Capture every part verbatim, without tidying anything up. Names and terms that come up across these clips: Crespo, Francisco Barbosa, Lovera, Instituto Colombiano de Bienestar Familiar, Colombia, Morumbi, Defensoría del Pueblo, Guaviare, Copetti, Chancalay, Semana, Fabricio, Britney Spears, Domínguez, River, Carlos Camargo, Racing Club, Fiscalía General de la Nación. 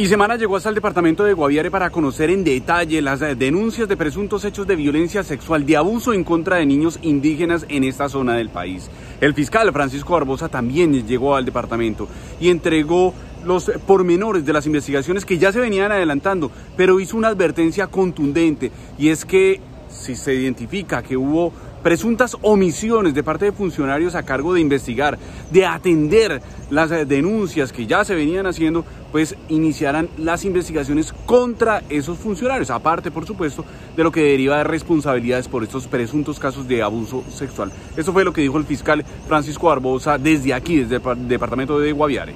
Y Semana llegó hasta el departamento de Guaviare para conocer en detalle las denuncias de presuntos hechos de violencia sexual, de abuso en contra de niños indígenas en esta zona del país. El fiscal Francisco Barbosa también llegó al departamento y entregó los pormenores de las investigaciones que ya se venían adelantando, pero hizo una advertencia contundente, y es que si se identifica que hubo presuntas omisiones de parte de funcionarios a cargo de investigar, de atender las denuncias que ya se venían haciendo, pues iniciarán las investigaciones contra esos funcionarios, aparte, por supuesto, de lo que deriva de responsabilidades por estos presuntos casos de abuso sexual. Eso fue lo que dijo el fiscal Francisco Barbosa desde aquí, desde el departamento de Guaviare.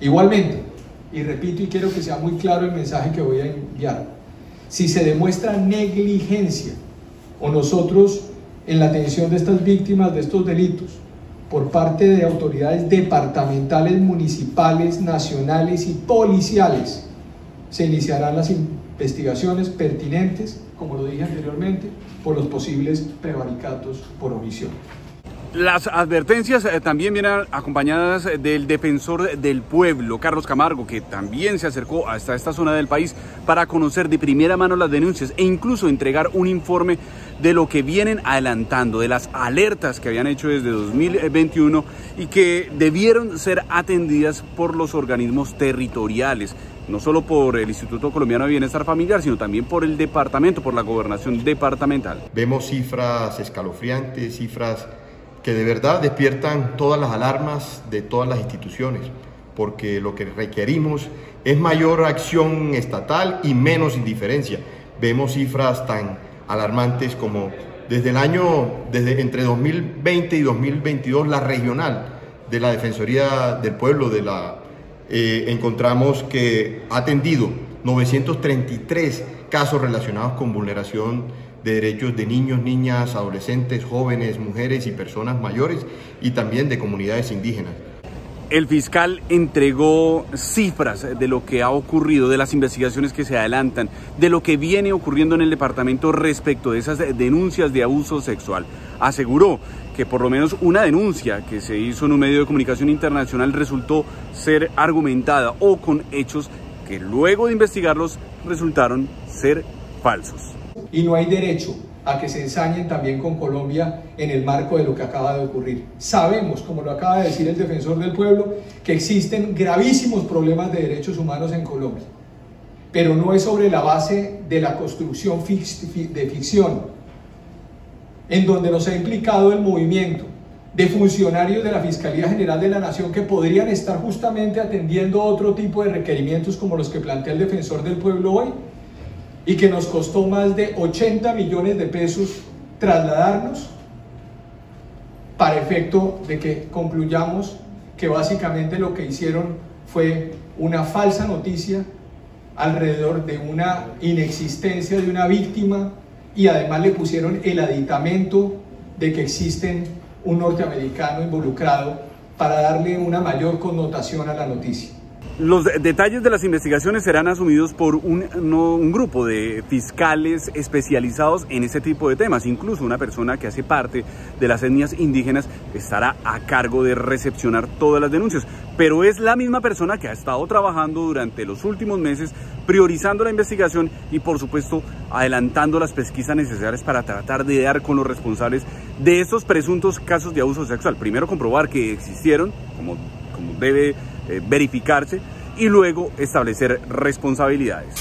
Igualmente, y repito, y quiero que sea muy claro el mensaje que voy a enviar, si se demuestra negligencia o nosotros en la atención de estas víctimas de estos delitos por parte de autoridades departamentales, municipales, nacionales y policiales, se iniciarán las investigaciones pertinentes, como lo dije anteriormente, por los posibles prevaricatos por omisión. Las advertencias también vienen acompañadas del defensor del pueblo, Carlos Camargo, que también se acercó hasta esta zona del país para conocer de primera mano las denuncias e incluso entregar un informe de lo que vienen adelantando, de las alertas que habían hecho desde dos mil veintiuno y que debieron ser atendidas por los organismos territoriales, no solo por el Instituto Colombiano de Bienestar Familiar, sino también por el departamento, por la gobernación departamental. Vemos cifras escalofriantes, cifras que de verdad despiertan todas las alarmas de todas las instituciones, porque lo que requerimos es mayor acción estatal y menos indiferencia. Vemos cifras tan alarmantes como desde el año, desde entre dos mil veinte y dos mil veintidós, la regional de la Defensoría del Pueblo de la, eh, encontramos que ha atendido novecientos treinta y tres casos relacionados con vulneración de derechos de niños, niñas, adolescentes, jóvenes, mujeres y personas mayores, y también de comunidades indígenas. El fiscal entregó cifras de lo que ha ocurrido, de las investigaciones que se adelantan, de lo que viene ocurriendo en el departamento respecto de esas denuncias de abuso sexual. Aseguró que por lo menos una denuncia que se hizo en un medio de comunicación internacional resultó ser argumentada o con hechos que luego de investigarlos resultaron ser falsos. Y no hay derecho a que se ensañen también con Colombia en el marco de lo que acaba de ocurrir. Sabemos, como lo acaba de decir el defensor del pueblo, que existen gravísimos problemas de derechos humanos en Colombia, pero no es sobre la base de la construcción de ficción, en donde nos ha implicado el movimiento de funcionarios de la Fiscalía General de la Nación que podrían estar justamente atendiendo otro tipo de requerimientos como los que plantea el defensor del pueblo hoy, y que nos costó más de ochenta millones de pesos trasladarnos para efecto de que concluyamos que básicamente lo que hicieron fue una falsa noticia alrededor de una inexistencia de una víctima, y además le pusieron el aditamento de que existen un norteamericano involucrado para darle una mayor connotación a la noticia. Los detalles de las investigaciones serán asumidos por un, no, un grupo de fiscales especializados en este tipo de temas. Incluso una persona que hace parte de las etnias indígenas estará a cargo de recepcionar todas las denuncias. Pero es la misma persona que ha estado trabajando durante los últimos meses, priorizando la investigación y, por supuesto, adelantando las pesquisas necesarias para tratar de dar con los responsables de estos presuntos casos de abuso sexual. Primero comprobar que existieron, como, como debe verificarse, y luego establecer responsabilidades.